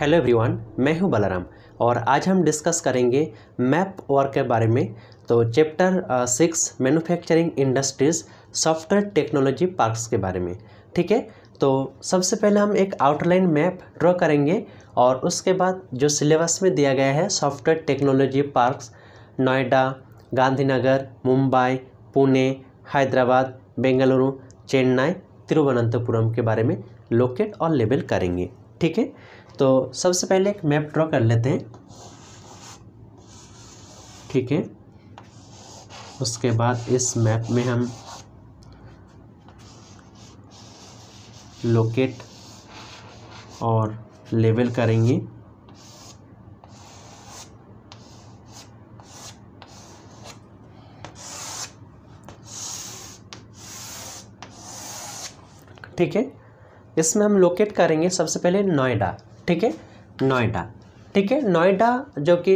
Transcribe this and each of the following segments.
Hello everyone, मैं हूं बलराम और आज हम डिस्कस करेंगे मैप वर्क के बारे में। तो chapter 6 manufacturing industries software technology parks के बारे में, ठीक है। तो सबसे पहले हम एक आउटलाइन मैप ड्रॉ करेंगे और उसके बाद जो सिलेबस में दिया गया है software technology parks Noida, Gandhinagar, Mumbai, Pune, Hyderabad, Bengaluru, Chennai, Thiruvananthapuram के बारे में लोकेट और लेबल करेंगे, ठीक है। तो सबसे पहले एक मैप ड्रॉ कर लेते हैं, ठीक है। उसके बाद इस मैप में हम लोकेट और लेबल करेंगे, ठीक है। इसमें हम लोकेट करेंगे सबसे पहले नोएडा, ठीक है, नोएडा, ठीक है। नोएडा जो कि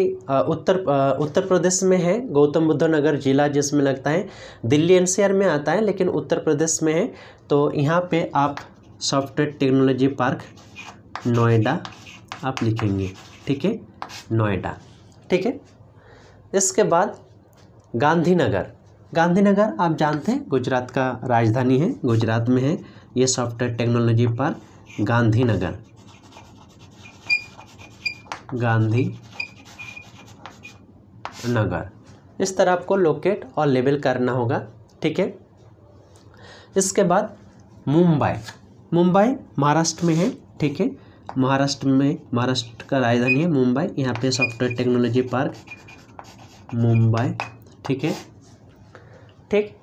उत्तर प्रदेश में है, गौतम बुद्ध नगर ज़िला जिसमें लगता है, दिल्ली एनसीआर में आता है लेकिन उत्तर प्रदेश में है। तो यहाँ पे आप सॉफ्टवेयर टेक्नोलॉजी पार्क नोएडा आप लिखेंगे, ठीक है, नोएडा, ठीक है। इसके बाद गांधीनगर, गांधीनगर आप जानते हैं गुजरात का राजधानी है, गुजरात में है ये software technology park Gandhinagar, Gandhinagar. इस तरह आपको लोकेट और लेबल करना होगा, ठीक है। इसके बाद मुंबई, मुंबई महाराष्ट्र में है, ठीक है, महाराष्ट्र में, महाराष्ट्र का राजधानी है मुंबई। यहाँ पे सॉफ्टवेयर टेक्नोलॉजी पार्क मुंबई, ठीक है, ठीक।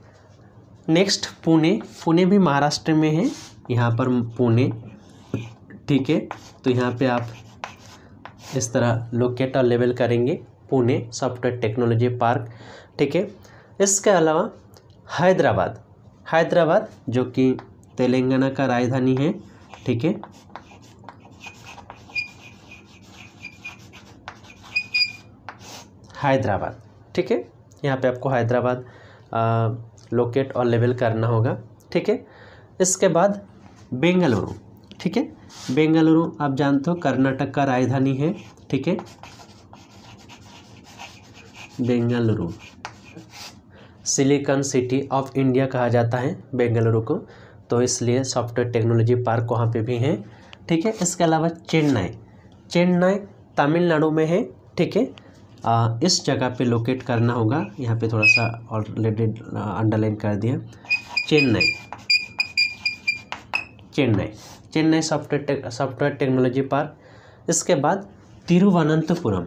नेक्स्ट पुणे, पुणे भी महाराष्ट्र में है, यहाँ पर पुणे, ठीक है। तो यहाँ पे आप इस तरह लोकेट और लेबल करेंगे पुणे सॉफ्टवेयर टेक्नोलॉजी पार्क, ठीक है। इसके अलावा हैदराबाद, हैदराबाद जो कि तेलंगाना का राजधानी है, ठीक है, हैदराबाद, ठीक है। यहाँ पे आपको हैदराबाद लोकेट और लेबल करना होगा, ठीक है। इसके बाद बेंगलुरु, ठीक है, बेंगलुरु आप जानते हो कर्नाटक का राजधानी है, ठीक है, Bengaluru silicon city of India कहा जाता है बेंगलुरु को, तो इसलिए सॉफ्टवेयर टेक्नोलॉजी पार्क वहाँ पे भी है, ठीक है। इसके अलावा चेन्नई, चेन्नई तमिलनाडु में है, ठीक है, इस जगह पे लोकेट करना होगा। यहाँ पे थोड़ा सा ऑलरेडी अंडरलाइन कर दिया, Chennai, Chennai, Chennai software technology park. इसके बाद तिरुवनंतपुरम,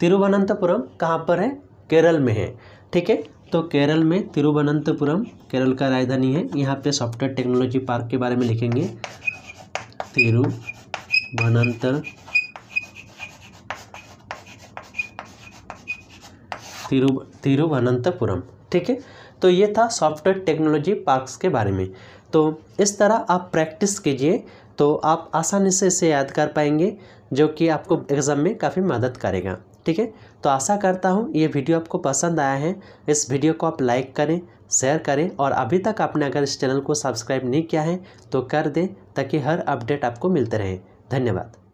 तिरुवनंतपुरम कहाँ पर है, केरल में है, ठीक है। तो केरल में तिरुवनंतपुरम, केरल का राजधानी है, यहाँ पे सॉफ्टवेयर टेक्नोलॉजी पार्क के बारे में लिखेंगे तिरुवनंतपुरम, ठीक है। तो ये था सॉफ्टवेयर टेक्नोलॉजी पार्क्स के बारे में। तो इस तरह आप प्रैक्टिस कीजिए तो आप आसानी से इसे याद कर पाएंगे, जो कि आपको एग्ज़ाम में काफ़ी मदद करेगा, ठीक है। तो आशा करता हूँ ये वीडियो आपको पसंद आया है। इस वीडियो को आप लाइक करें, शेयर करें और अभी तक आपने अगर इस चैनल को सब्सक्राइब नहीं किया है तो कर दें ताकि हर अपडेट आपको मिलते रहे। धन्यवाद।